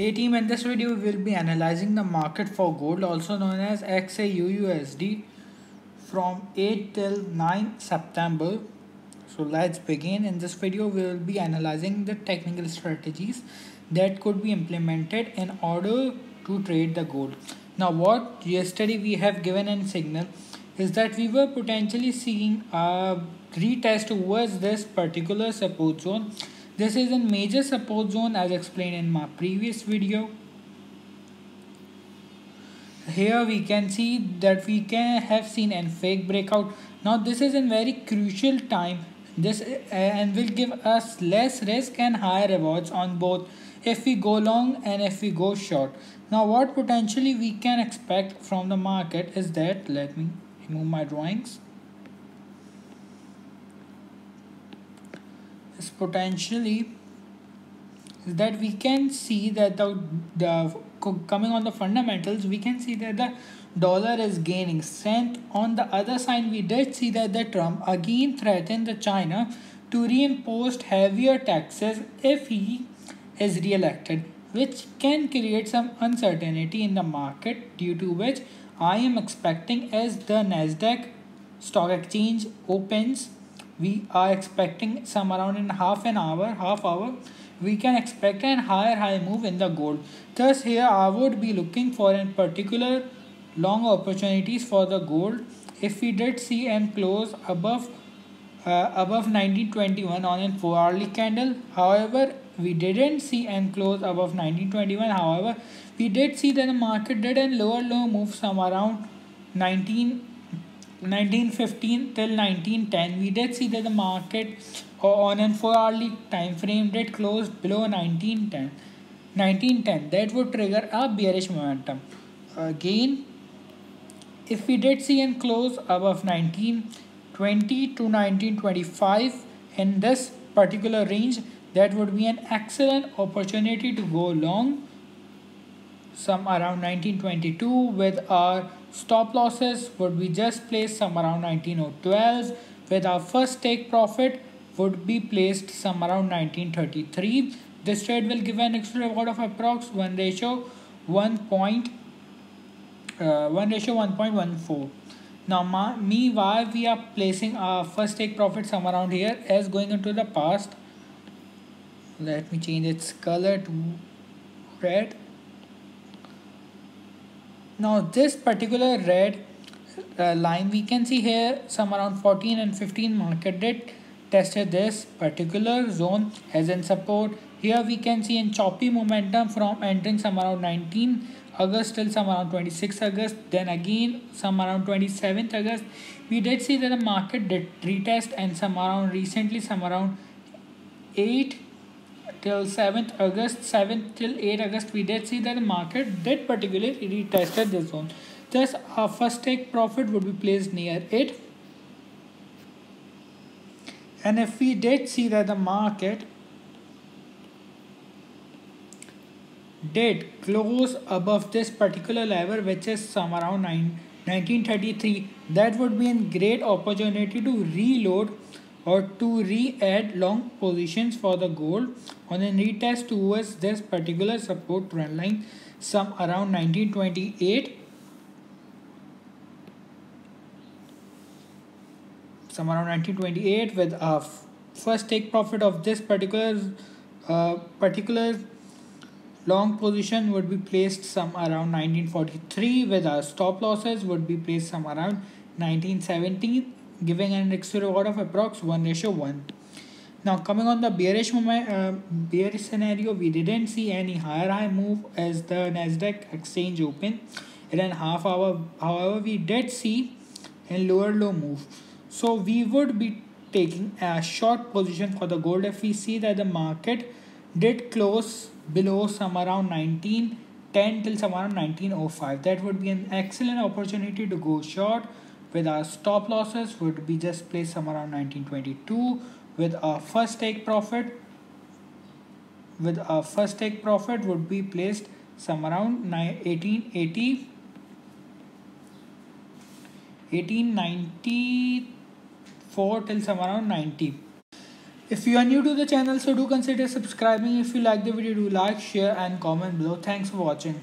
Hey team, in this video we will be analyzing the market for gold, also known as XAUUSD, from 8 till 9 September. So let's begin. In this video we will be analyzing the technical strategies that could be implemented in order to trade the gold. Now what yesterday we have given in signal is that we were potentially seeing a retest towards this particular support zone. This is a major support zone as explained in my previous video. Here we can see that we can have seen a fake breakout. Now this is a very crucial time, this and will give us less risk and higher rewards on both if we go long and if we go short. Now what potentially we can expect from the market is that, let me remove my drawings. Potentially is that we can see that the coming on the fundamentals, we can see that the dollar is gaining strength. On the other side, we did see that the Trump again threatened the China to reimpose heavier taxes if he is re-elected, which can create some uncertainty in the market, due to which I am expecting as the Nasdaq stock exchange opens, we are expecting some around in half hour, we can expect a higher move in the gold. Thus here I would be looking for in particular long opportunities for the gold. If we did see and close above 1921 on a 4-hourly candle, however we didn't see and close above 1921. However we did see that the market did a lower move somewhere around 1915 till 1910. We did see that the market on an 4-hourly time frame did close below 1910. That would trigger a bearish momentum. Again, if we did see and close above 1920 to 1925 in this particular range, that would be an excellent opportunity to go long some around 1922 with our stop losses would be just placed some around 1912, with our first take profit would be placed some around 1933. This trade will give an extra reward of approx 1:1.14. Now meanwhile we are placing our first take profit some around here as going into the past. Let me change its color to red. Now this particular red line we can see here some around 14 and 15 market did tested this particular zone as in support. Here we can see in choppy momentum from entering some around 19 August till some around 26 August, then again some around 27th August we did see that the market did retest, and some around recently some around 8 till 7th August we did see that the market did particularly retested this zone. Thus our first take profit would be placed near it, and if we did see that the market did close above this particular level, which is some around 1933, that would be a great opportunity to reload or to re-add long positions for the gold on a retest towards this particular support trend line some around 1928, with a first take profit of this particular long position would be placed some around 1943, with our stop losses would be placed some around 1917, giving an extra reward of approx 1:1. Now coming on the bearish bearish scenario, we didn't see any higher move as the Nasdaq exchange open in a half hour. However, we did see a lower move. So we would be taking a short position for the gold if we see that the market did close below some around 1910 till some around 1905. That would be an excellent opportunity to go short, with our stop losses would be just placed somewhere around 1922, with our first take profit would be placed somewhere around 1894 till somewhere around 90. If you are new to the channel, so do consider subscribing. If you like the video, do like, share and comment below. Thanks for watching.